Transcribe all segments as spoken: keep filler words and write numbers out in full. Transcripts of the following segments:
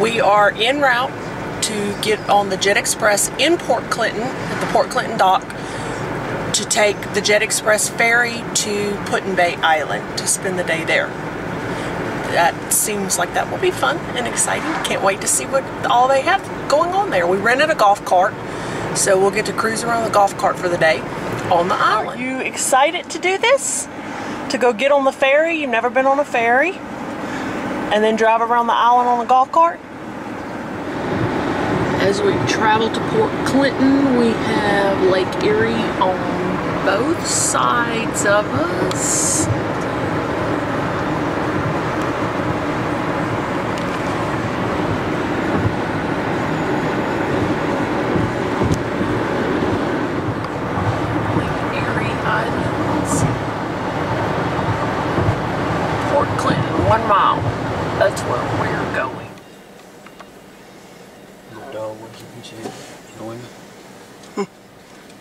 We are en route to get on the Jet Express in Port Clinton, at the Port Clinton dock, to take the Jet Express ferry to Put-In-Bay Island to spend the day there. That seems like that will be fun and exciting. Can't wait to see what all they have going on there. We rented a golf cart, so we'll get to cruise around the golf cart for the day on the island. Are you excited to do this? To go get on the ferry? You've never been on a ferry? And then drive around the island on a golf cart? As we travel to Port Clinton, we have Lake Erie on both sides of us.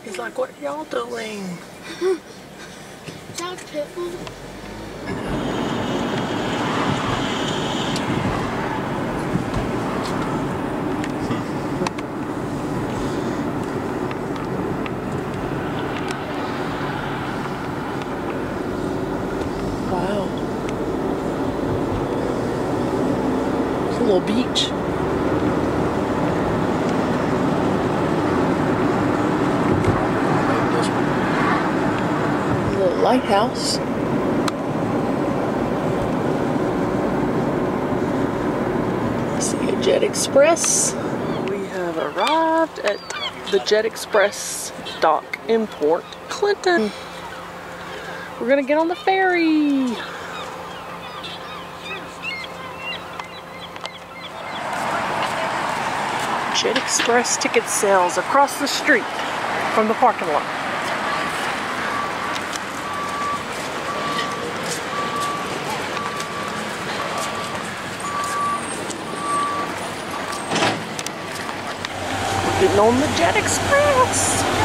He's like, what are y'all doing? Dog pit bull. Wow. It's a little beach. Lighthouse. I see a Jet Express. We have arrived at the Jet Express dock in Port Clinton. We're gonna get on the ferry. Jet Express ticket sales across the street from the parking lot. Getting on the Jet Express.